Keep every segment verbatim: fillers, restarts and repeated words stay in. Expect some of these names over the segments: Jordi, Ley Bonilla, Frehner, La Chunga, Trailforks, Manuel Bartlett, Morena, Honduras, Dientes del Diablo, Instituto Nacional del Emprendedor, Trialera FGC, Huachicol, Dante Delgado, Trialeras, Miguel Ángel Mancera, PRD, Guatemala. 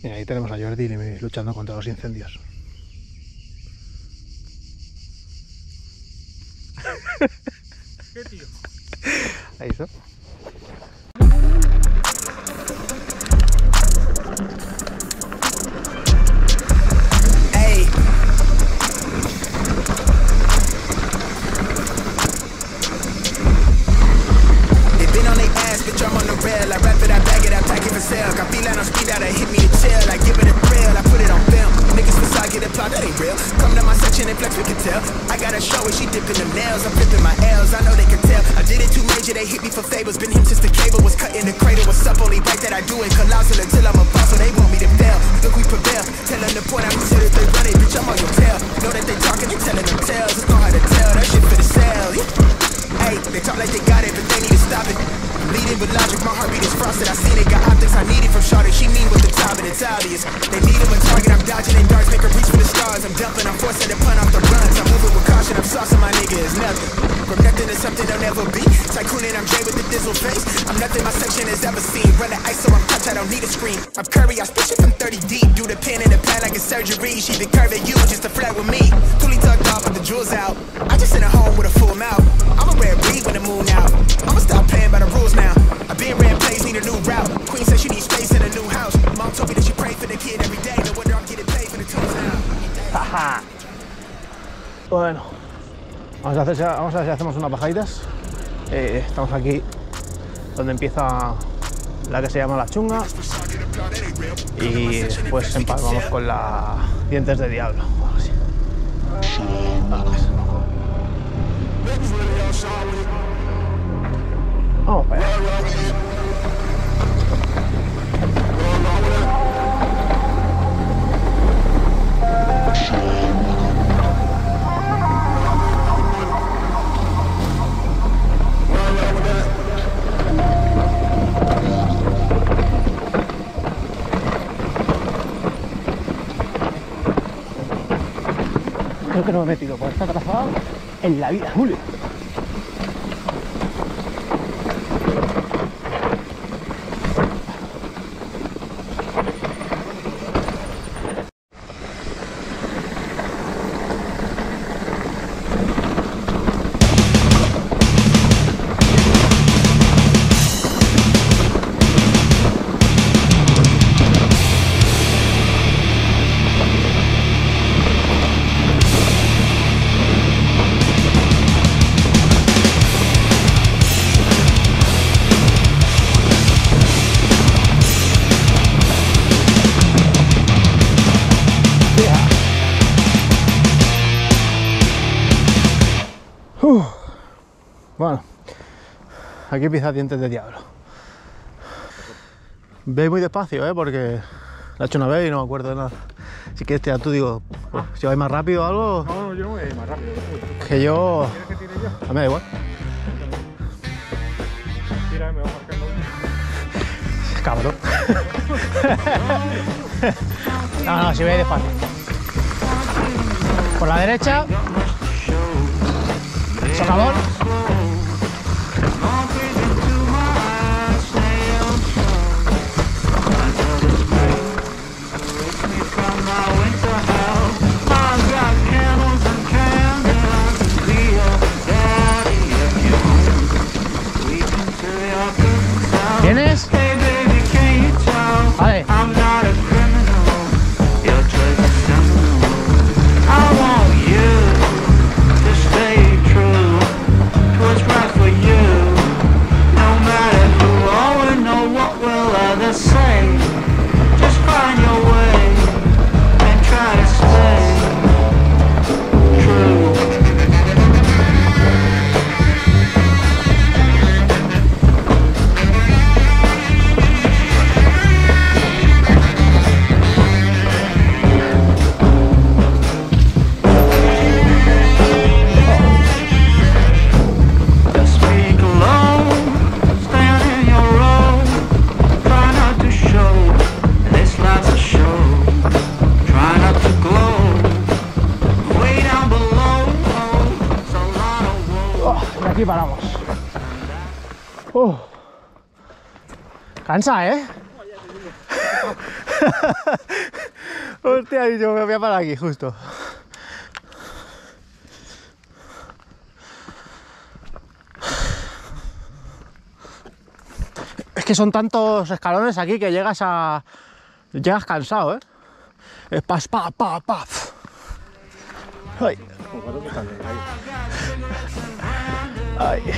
Y ahí tenemos a Jordi luchando contra los incendios. ¿Qué tío? Ahí está. Bueno, vamos a hacer ya, vamos a ver si hacemos unas bajaditas. Eh, estamos aquí donde empieza la que se llama La Chunga y después empalmamos con la Dientes del Diablo. Así. Vamos para allá. Creo que no me he metido por esta trazada en la vida, Julio. Aquí empieza Dientes del Diablo. Ve muy despacio, ¿eh? Porque la he hecho una vez y no me acuerdo de nada. Si quieres, te, tú digo, pues, si vais más rápido o algo. No, no, yo no voy a ir más rápido. ¿No? Que yo. ¿Quieres que tire yo? A mí me da igual. Tira, me va marcando. Cabrón. No, no, si vais despacio. Por la derecha. Socavón. ¿Tienes? Vale. Aquí paramos. Uh. Cansa, ¿eh? Hostia, yo me voy a parar aquí, justo. Es que son tantos escalones aquí que llegas a... Llegas cansado, ¿eh? Es pa, pa, pa, pa. Ay. Ay.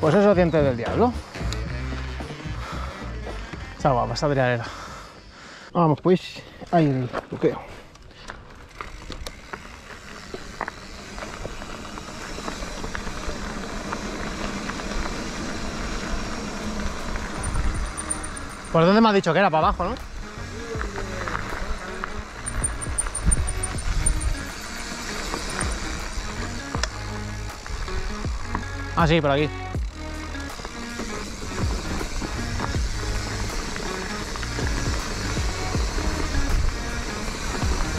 Pues eso, Dientes del Diablo. Está guapa esta trialera. Vamos pues, ahí el buqueo. ¿Por dónde me has dicho que era? Para abajo, ¿no? Ah, sí, por aquí.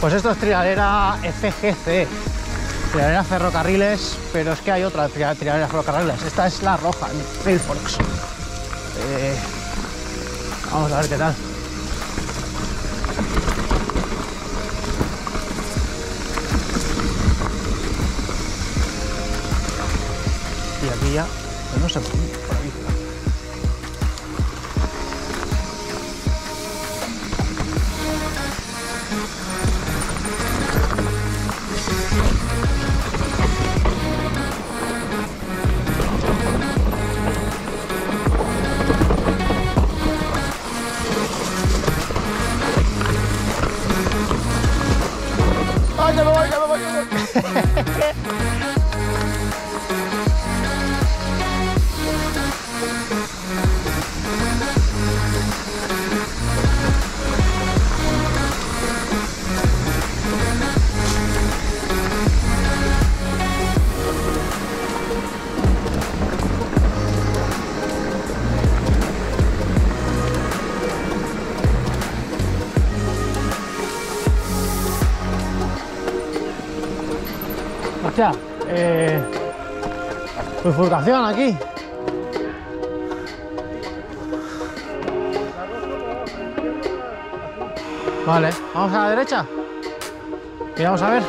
Pues esto es Trialera F G C, Trialera Ferrocarriles, pero es que hay otra Trialera Ferrocarriles, esta es la roja, Trailforks. Eh, vamos a ver qué tal. Y aquí ya, pues no se puede, por aquí. Eh, bifurcación aquí. Vale, vamos a la derecha y vamos a ver.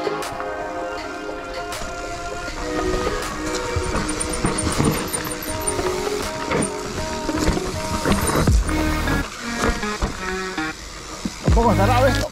Un poco cerrado esto.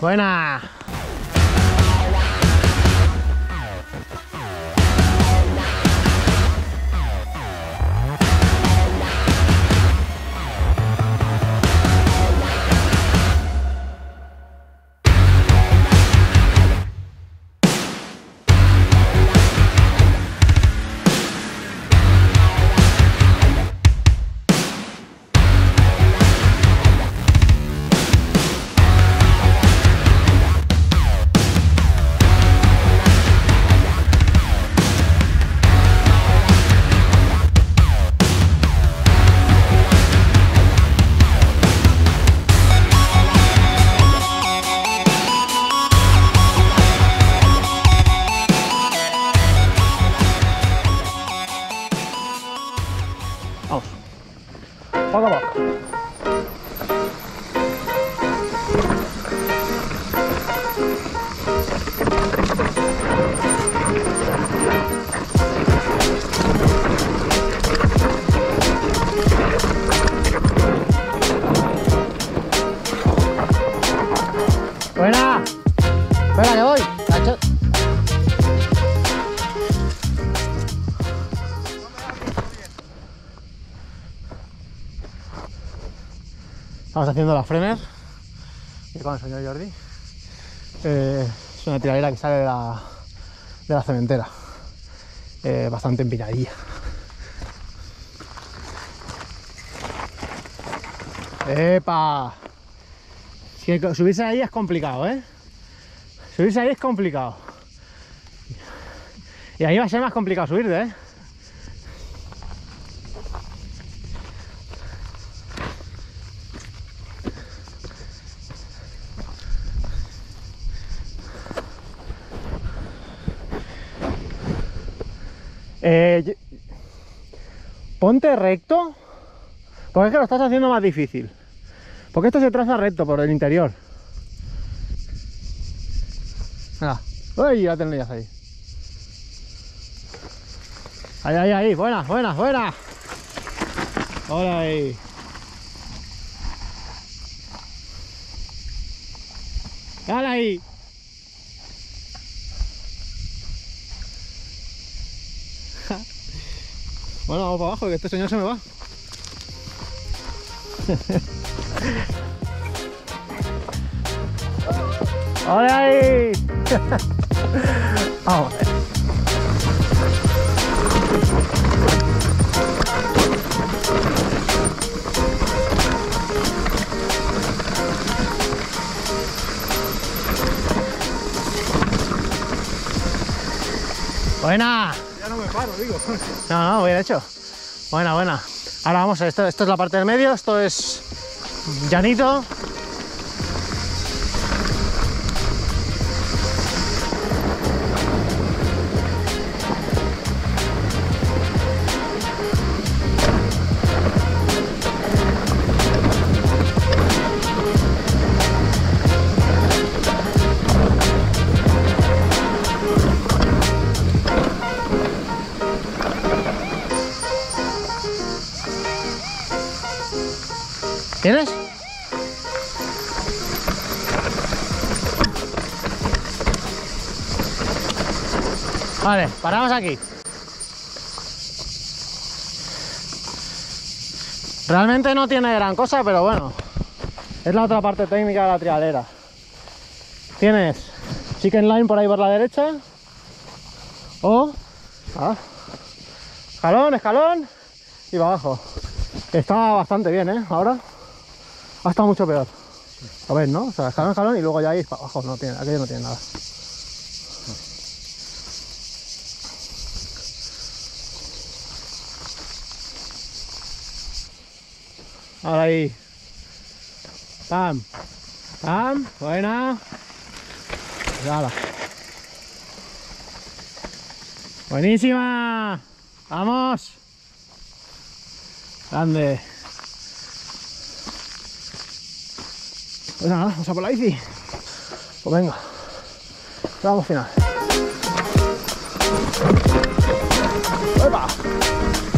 Buena. Venga, que voy. Estamos haciendo la Fremer, que con el señor Jordi. Eh, es una tiralera que sale de la, de la cementera. Eh, bastante empinadilla. ¡Epa! Si subirse ahí es complicado, ¿eh? Subirse ahí es complicado. Y ahí va a ser más complicado subirte, ¿eh? Eh, ponte recto, porque es que lo estás haciendo más difícil, porque esto se traza recto por el interior. Venga, uy, ya tenías ahí. Ahí, ahí, ahí, buena, buena, buena. Hola ahí. Dale ahí. Bueno, vamos para abajo, que este señor se me va. ¡Hola ahí! Vamos. Buena. No me paro, digo. No, no, bien hecho. Buena, buena. Ahora vamos a esto. Esto es la parte del medio, esto es llanito. ¿Tienes? Vale, paramos aquí. Realmente no tiene gran cosa, pero bueno, es la otra parte técnica de la trialera. Tienes chicken line por ahí por la derecha, o ah, escalón, escalón y para abajo. Está bastante bien, ¿eh? Ahora ha estado mucho peor. A ver, ¿no? O sea, escalón, escalón y luego ya ahí para abajo. No tiene, aquello no tiene nada. Ahora ahí. Pam. Pam. Buena. Nada. Buenísima. Vamos. Grande. Pues nada, vamos a por la bici. Pues venga, vamos final. ¡Epa!